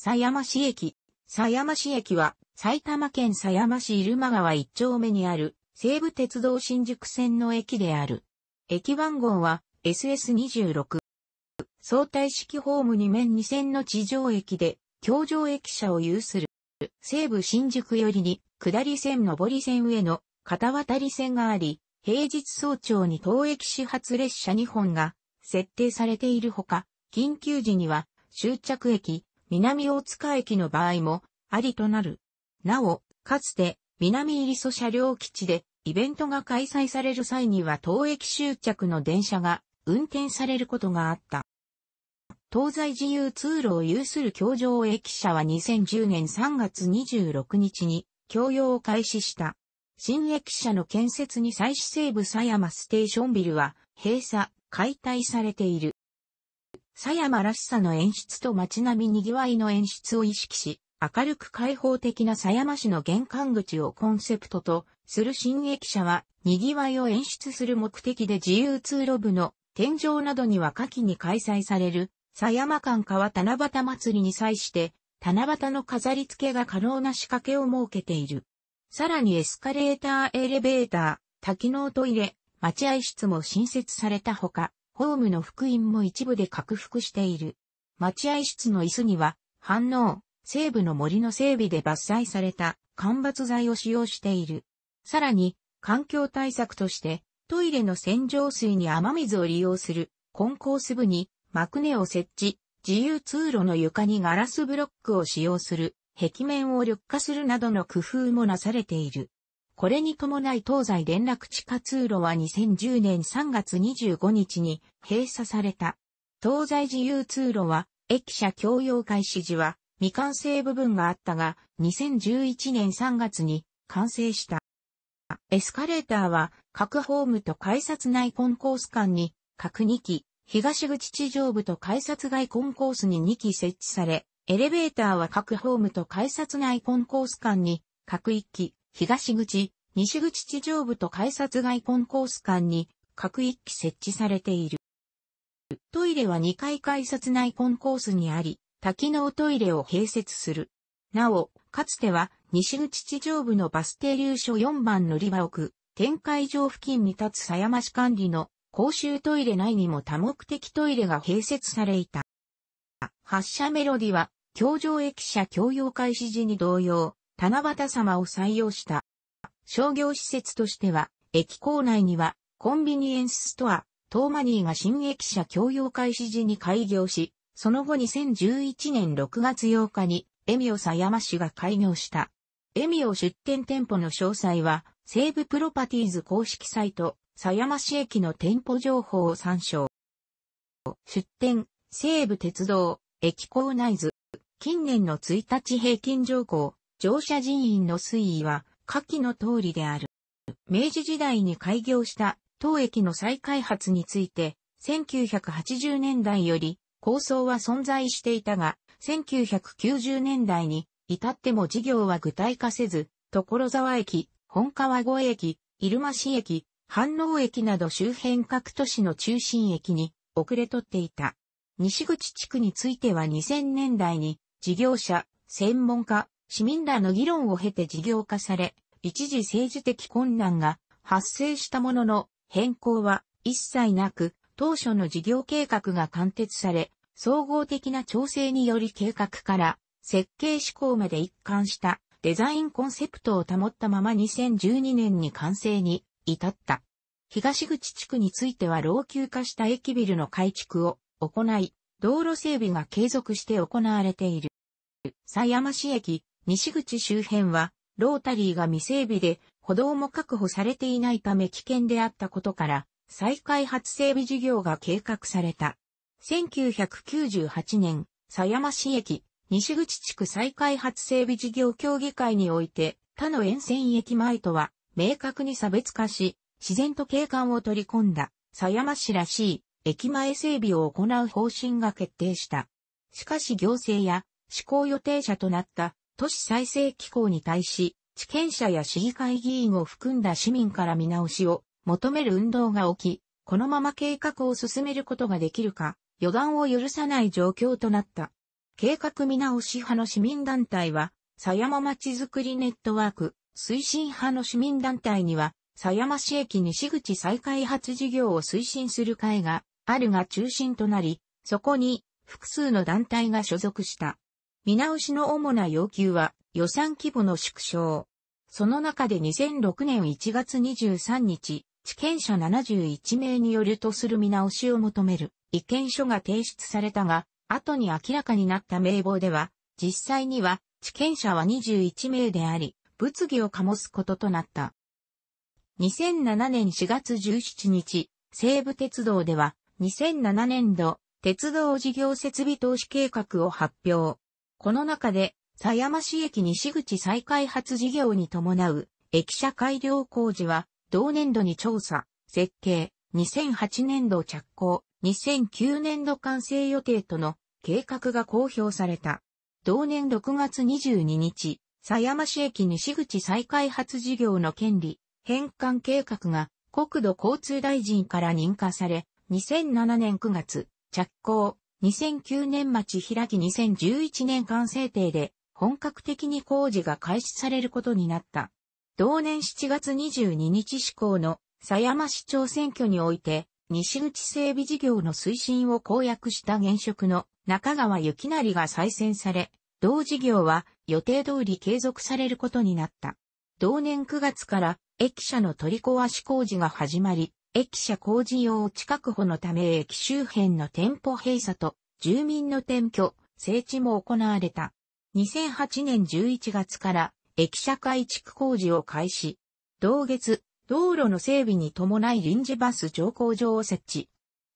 狭山市駅。狭山市駅は、埼玉県狭山市入間川1丁目にある、西武鉄道新宿線の駅である。駅番号は、SS26。相対式ホーム2面2線の地上駅で、橋上駅舎を有する。西武新宿寄りに、下り線上り線への、片渡り線があり、平日早朝に当駅始発列車2本が、設定されているほか、緊急時には、終着駅、南大塚駅の場合も、ありとなる。なお、かつて、南入曽車両基地で、イベントが開催される際には当駅終着の電車が、運転されることがあった。東西自由通路を有する橋上駅舎は2010年3月26日に、供用を開始した。新駅舎の建設に際し西武狭山ステーションビルは、閉鎖、解体されている。狭山らしさの演出と街並みにぎわいの演出を意識し、明るく開放的な狭山市の玄関口をコンセプトとする新駅舎は、にぎわいを演出する目的で自由通路部の天井などには夏季に開催される、狭山間川七夕祭りに際して、七夕の飾り付けが可能な仕掛けを設けている。さらにエスカレーター、エレベーター、多機能トイレ、待合室も新設されたほか、ホームの復員も一部で拡幅している。待合室の椅子には、飯能、西武の森の整備で伐採された間伐材を使用している。さらに、環境対策として、トイレの洗浄水に雨水を利用する、コンコース部に、幕根を設置、自由通路の床にガラスブロックを使用する、壁面を緑化するなどの工夫もなされている。これに伴い東西連絡地下通路は2010年3月25日に閉鎖された。東西自由通路は、駅舎供用開始時は未完成部分があったが、2011年3月に完成した。エスカレーターは、各ホームと改札内コンコース間に、各2基、東口地上部と改札外コンコースに2基設置され、エレベーターは各ホームと改札内コンコース間に、各1基、東口、西口地上部と改札外コンコース間に、各1基設置されている。トイレは2階改札内コンコースにあり、多機能トイレを併設する。なお、かつては、西口地上部のバス停留所4番乗り場奥、天会場付近に立つ狭山市管理の、公衆トイレ内にも多目的トイレが併設されいた。発車メロディは、橋上駅舎供用開始時に同様、七夕様を採用した。商業施設としては、駅構内には、コンビニエンスストア、トーマニーが新駅舎供用開始時に開業し、その後2011年6月8日に、エミオ狭山市が開業した。エミオ出店店舗の詳細は、西武プロパティーズ公式サイト、狭山市駅の店舗情報を参照。出店、西武鉄道、駅構内図。近年の1日平均乗降、乗車人員の推移は、下記の通りである。明治時代に開業した、当駅の再開発について、1980年代より、構想は存在していたが、1990年代に、至っても事業は具体化せず、所沢駅、本川越駅、入間市駅、飯能駅など周辺各都市の中心駅に遅れとっていた。西口地区については2000年代に事業者、専門家、市民らの議論を経て事業化され、一時政治的困難が発生したものの変更は一切なく、当初の事業計画が貫徹され、総合的な調整により計画から設計施行まで一貫したデザインコンセプトを保ったまま2012年に完成に至った。東口地区については老朽化した駅ビルの改築を行い、道路整備が継続して行われている。狭山市駅、西口周辺は、ロータリーが未整備で、歩道も確保されていないため危険であったことから、再開発整備事業が計画された。1998年、狭山市駅、西口地区再開発整備事業協議会において、他の沿線駅前とは、明確に差別化し、自然と景観を取り込んだ、狭山市らしい、駅前整備を行う方針が決定した。しかし行政や、施行予定者となった、都市再生機構に対し、地権者や市議会議員を含んだ市民から見直しを求める運動が起き、このまま計画を進めることができるか、予断を許さない状況となった。計画見直し派の市民団体は、狭山まちづくりネットワーク推進派の市民団体には、狭山市駅西口再開発事業を推進する会があるが中心となり、そこに複数の団体が所属した。見直しの主な要求は、予算規模の縮小。その中で2006年1月23日、地権者71名によるとする見直しを求める意見書が提出されたが、後に明らかになった名簿では、実際には、地権者は21名であり、物議を醸すこととなった。2007年4月17日、西武鉄道では、2007年度、鉄道事業設備投資計画を発表。この中で、狭山市駅西口再開発事業に伴う、駅舎改良工事は、同年度に調査、設計、2008年度着工、2009年度完成予定との計画が公表された。同年6月22日、狭山市駅西口再開発事業の権利返還計画が国土交通大臣から認可され、2007年9月、着工、2009年末開き2011年完成定で本格的に工事が開始されることになった。同年7月22日施行の狭山市長選挙において、西口整備事業の推進を公約した現職の中川幸成が再選され、同事業は予定通り継続されることになった。同年9月から駅舎の取り壊し工事が始まり、駅舎工事用地確保のため駅周辺の店舗閉鎖と住民の転居、整地も行われた。2008年11月から駅舎改築工事を開始。同月、道路の整備に伴い臨時バス乗降場を設置。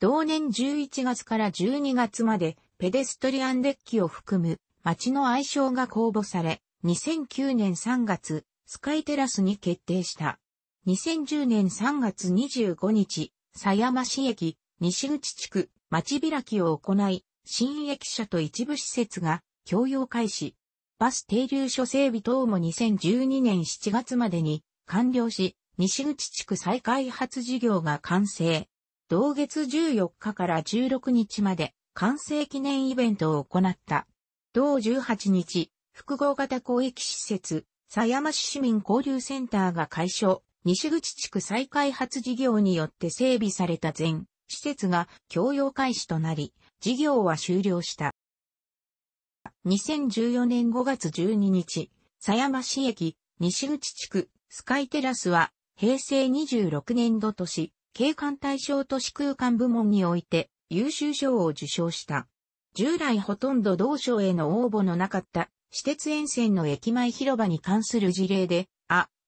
同年11月から12月までペデストリアンデッキを含む街の愛称が公募され、2009年3月、スカイテラスに決定した。2010年3月25日、狭山市駅、西口地区、町開きを行い、新駅舎と一部施設が供用開始。バス停留所整備等も2012年7月までに完了し、西口地区再開発事業が完成。同月14日から16日まで完成記念イベントを行った。同18日、複合型広域施設、狭山市市民交流センターが開所、西口地区再開発事業によって整備された全施設が供用開始となり、事業は終了した。2014年5月12日、狭山市駅、西口地区、スカイテラスは、平成26年度都市、景観対象都市空間部門において優秀賞を受賞した。従来ほとんど同賞への応募のなかった、私鉄沿線の駅前広場に関する事例で、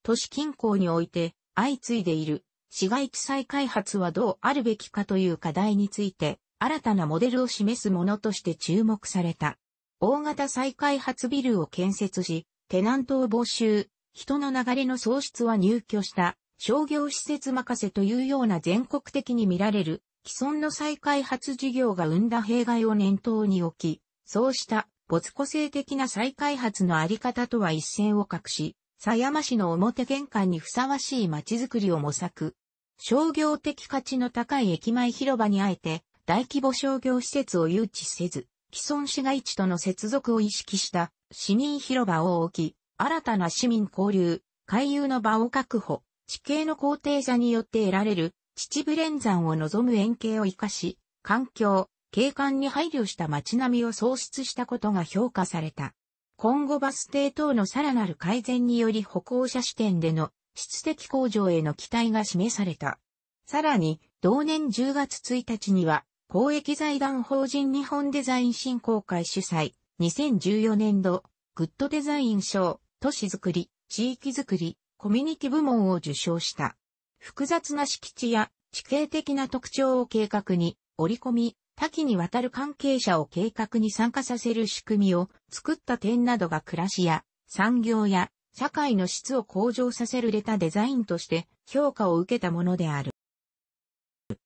都市近郊において相次いでいる、市街地再開発はどうあるべきかという課題について、新たなモデルを示すものとして注目された。大型再開発ビルを建設し、テナントを募集、人の流れの創出は入居した。商業施設任せというような全国的に見られる既存の再開発事業が生んだ弊害を念頭に置き、そうした没個性的な再開発のあり方とは一線を画し、狭山市の表玄関にふさわしい街づくりを模索。商業的価値の高い駅前広場にあえて大規模商業施設を誘致せず、既存市街地との接続を意識した市民広場を置き、新たな市民交流、回遊の場を確保。地形の高低差によって得られる秩父連山を望む円形を生かし、環境、景観に配慮した街並みを創出したことが評価された。今後バス停等のさらなる改善により歩行者視点での質的向上への期待が示された。さらに、同年10月1日には、公益財団法人日本デザイン振興会主催、2014年度、グッドデザイン賞、都市づくり、地域づくり、コミュニティ部門を受賞した。複雑な敷地や地形的な特徴を計画に織り込み、多岐にわたる関係者を計画に参加させる仕組みを作った点などが暮らしや産業や社会の質を向上させるレタデザインとして評価を受けたものである。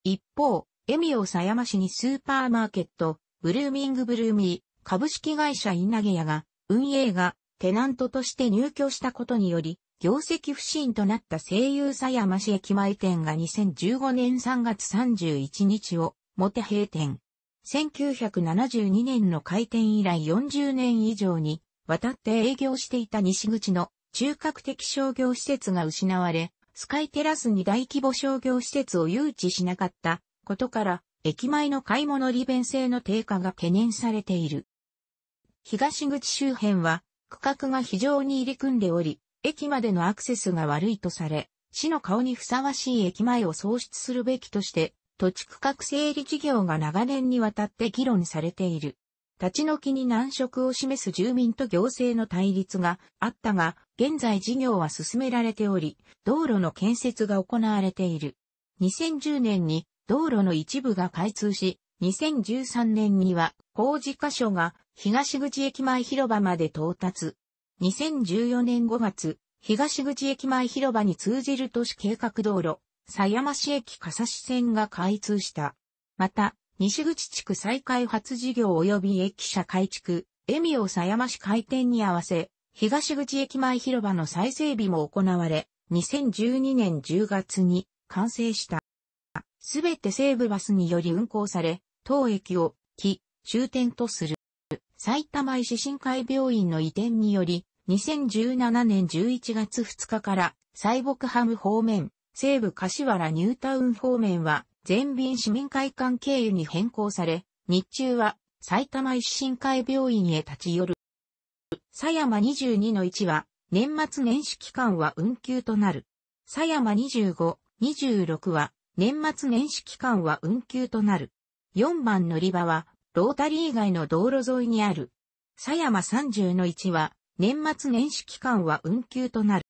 一方、エミオ狭山市にスーパーマーケット、ブルーミングブルーミー株式会社稲毛屋が運営がテナントとして入居したことにより、業績不振となった西友狭山市駅前店が2015年3月31日をもって閉店。1972年の開店以来40年以上にわたって営業していた西口の中核的商業施設が失われ、スカイテラスに大規模商業施設を誘致しなかったことから、駅前の買い物利便性の低下が懸念されている。東口周辺は区画が非常に入り組んでおり、駅までのアクセスが悪いとされ、市の顔にふさわしい駅前を創出するべきとして、土地区画整理事業が長年にわたって議論されている。立ち退きに難色を示す住民と行政の対立があったが、現在事業は進められており、道路の建設が行われている。2010年に道路の一部が開通し、2013年には工事箇所が東口駅前広場まで到達。2014年5月、東口駅前広場に通じる都市計画道路、狭山市駅笠師線が開通した。また、西口地区再開発事業及び駅舎改築、エミオ狭山市開店に合わせ、東口駅前広場の再整備も行われ、2012年10月に完成した。すべて西武バスにより運行され、当駅を起終点とする。埼玉医師神会病院の移転により、2017年11月2日から、西北ハム方面、西武柏原ニュータウン方面は、全便市民会館経由に変更され、日中は埼玉医師神会病院へ立ち寄る。狭山 22-1 は年末年始期間は運休となる。狭山 25-26 は年末年始期間は運休となる。4番乗り場はロータリー以外の道路沿いにある。狭山 30-1 は年末年始期間は運休となる。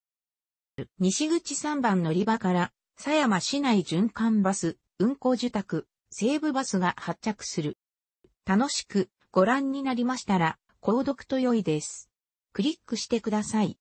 西口3番乗り場から狭山市内循環バス。運行受託、西武バスが発着する。楽しくご覧になりましたら、購読と良いです。クリックしてください。